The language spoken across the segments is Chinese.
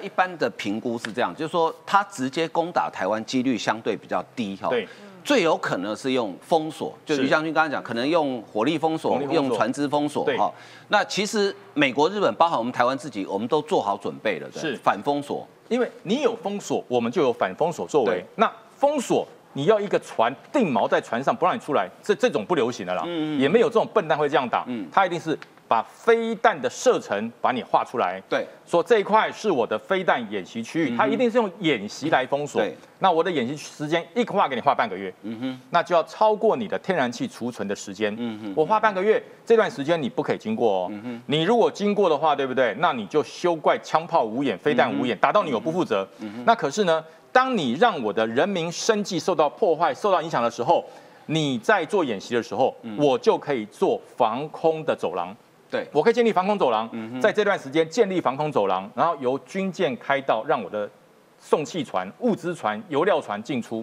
一般的评估是这样，就是说他直接攻打台湾几率相对比较低哈。对。 最有可能是用封锁，就于将军刚才讲，可能用火力封锁、用船只封锁哈。那其实美国、日本，包含我们台湾自己，我们都做好准备了，是反封锁。因为你有封锁，我们就有反封锁作为。那封锁，你要一个船定锚在船上不让你出来，这种不流行的啦，也没有这种笨蛋会这样打，他一定是把飞弹的射程把你画出来，对，说这一块是我的飞弹演习区域，他一定是用演习来封锁。 那我的演习时间一画给你画半个月，那就要超过你的天然气储存的时间，我画半个月，这段时间你不可以经过哦，你如果经过的话，对不对？那你就休怪枪炮无眼，飞弹无眼，打到你我不负责。那可是呢，当你让我的人民生计受到破坏、受到影响的时候，你在做演习的时候，我就可以做防空的走廊。 对，我可以建立防空走廊，在这段时间建立防空走廊，然后由军舰开道，让我的送气船、物资船、油料船进出。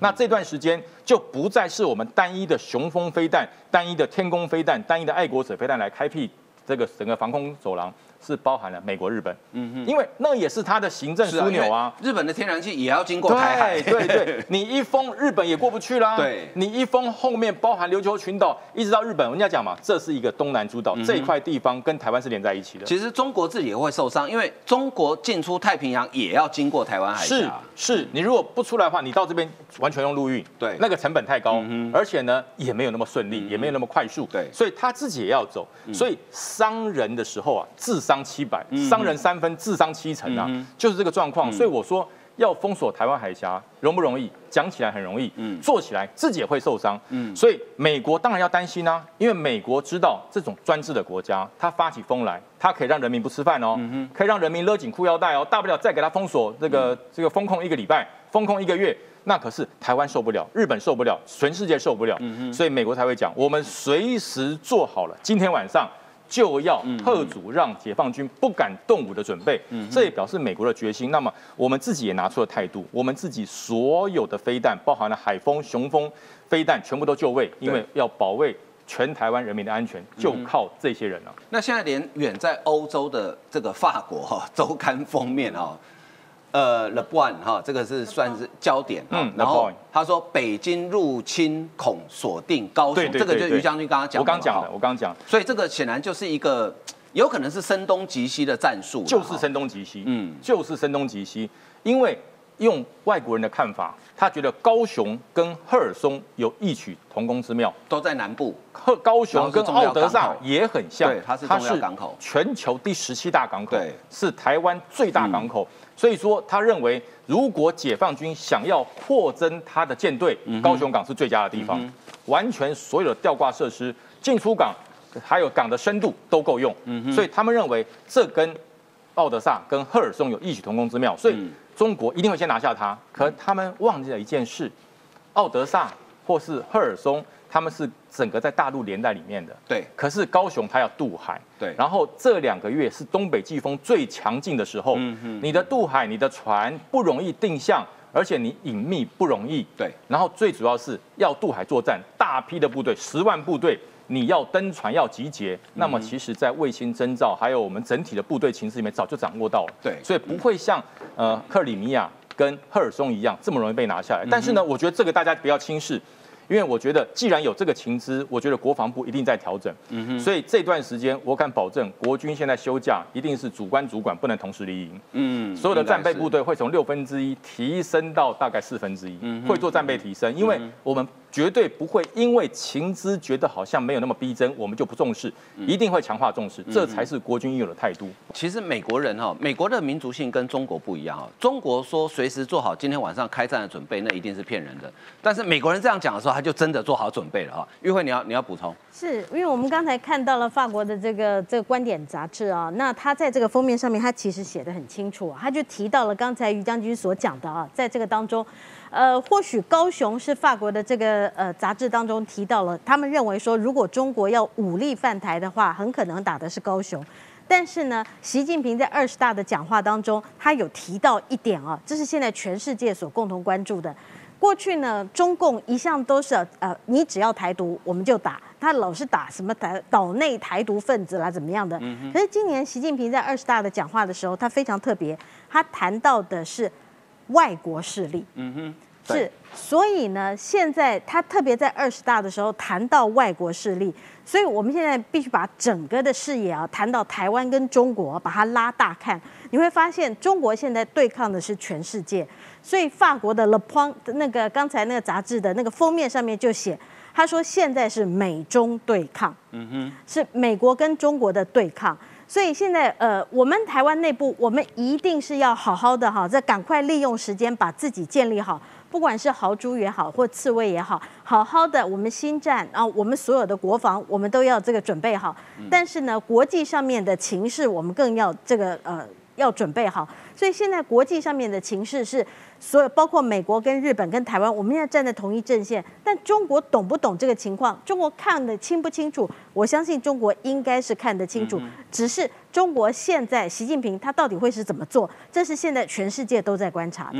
那这段时间就不再是我们单一的雄风飞弹、单一的天弓飞弹、单一的爱国者飞弹来开辟这个整个防空走廊，是包含了美国、日本。因为那也是它的行政枢纽啊。日本的天然气也要经过台海。对对，你一封日本也过不去啦。对，你一封后面包含琉球群岛，一直到日本，人家讲嘛，这是一个东南诸岛这一块地方跟台湾是连在一起的。其实中国自己也会受伤，因为中国进出太平洋也要经过台湾海峡。是，你如果不出来的话，你到这边完全用陆运，对，那个成本太高，而且呢也没有那么顺利，也没有那么快速，对，所以他自己也要走，所以伤人的时候啊，自伤。 700，伤人3分，自伤7成啊，就是这个状况。所以我说要封锁台湾海峡容不容易？讲起来很容易，做起来自己也会受伤。所以美国当然要担心啊，因为美国知道这种专制的国家，他发起疯来，他可以让人民不吃饭哦，可以让人民勒紧裤腰带哦，大不了再给他封锁这个封控1个礼拜，封控1个月。 那可是台湾受不了，日本受不了，全世界受不了，所以美国才会讲，我们随时做好了，今天晚上。 就要嚇阻让解放军不敢动武的准备，这也表示美国的决心。那么我们自己也拿出了态度，我们自己所有的飞弹，包含了海风、雄风飞弹，全部都就位，因为要保卫全台湾人民的安全，就靠这些人了。那现在连远在欧洲的这个法国哈周刊封面哈，Le Point 哈，这个是算是焦点。然后他说北京入侵恐锁定高雄，这个就是于将军刚刚讲，我刚讲的。所以这个显然就是一个有可能是声东击西的战术，就是声东击西，就是声东击西。因为用外国人的看法，他觉得高雄跟赫尔松有异曲同工之妙，都在南部。高雄跟奥德萨也很像，对，它是重要港口，全球第17大港口，对，是台湾最大港口。 所以说，他认为如果解放军想要扩增他的舰队，高雄港是最佳的地方，完全所有的吊挂设施、进出港，还有港的深度都够用。所以他们认为这跟奥德萨跟赫尔松有异曲同工之妙，所以中国一定会先拿下它。可他们忘记了一件事，奥德萨或是赫尔松。 他们是整个在大陆连在里面的，对。可是高雄它要渡海，对。然后这2个月是东北季风最强劲的时候，你的渡海，你的船不容易定向，而且你隐秘不容易，对。然后最主要是要渡海作战，大批的部队，10万部队，你要登船要集结。那么其实，在卫星征兆还有我们整体的部队情势里面，早就掌握到了，对。所以不会像克里米亚跟赫尔松一样这么容易被拿下来。但是呢，我觉得这个大家不要轻视。 因为我觉得，既然有这个情资，我觉得国防部一定在调整。所以这段时间，我敢保证，国军现在休假一定是主管不能同时离营。所有的战备部队会从1/6提升到大概1/4，会做战备提升。因为我们绝对不会因为情资觉得好像没有那么逼真，我们就不重视，一定会强化重视。这才是国军应有的态度。其实美国人哈，美国的民族性跟中国不一样哈。中国说随时做好今天晚上开战的准备，那一定是骗人的。但是美国人这样讲的时候， 他就真的做好准备了啊！玉慧，你要补充，是因为我们刚才看到了法国的这个观点杂志啊，那他在这个封面上面，他其实写得很清楚，他就提到了刚才于将军所讲的啊，在这个当中，或许高雄是法国的这个杂志当中提到了，他们认为说，如果中国要武力犯台的话，很可能打的是高雄。 但是呢，习近平在20大的讲话当中，他有提到一点啊，这是现在全世界所共同关注的。过去呢，中共一向都是你只要台独我们就打，他老是打什么岛内台独分子啦怎么样的。可是今年习近平在20大的讲话的时候，他非常特别，他谈到的是外国势力。嗯哼。 是，所以呢，现在他特别在20大的时候谈到外国势力，所以我们现在必须把整个的视野啊谈到台湾跟中国，把它拉大看，你会发现中国现在对抗的是全世界。所以法国的《Le Point》那个刚才那个杂志的那个封面上面就写，他说现在是美中对抗，嗯哼，是美国跟中国的对抗。 所以现在，我们台湾内部，我们一定是要好好的哈，再赶快利用时间把自己建立好，不管是豪猪也好，或刺猬也好，好好的我们新战啊，我们所有的国防我们都要这个准备好。但是呢，国际上面的情势我们更要这个要准备好。所以现在国际上面的情势是所有包括美国跟日本跟台湾，我们现在站在同一阵线。但中国懂不懂这个情况？中国看得清不清楚？ 我相信中国应该是看得清楚，只是中国现在习近平他到底会是怎么做，这是现在全世界都在观察的。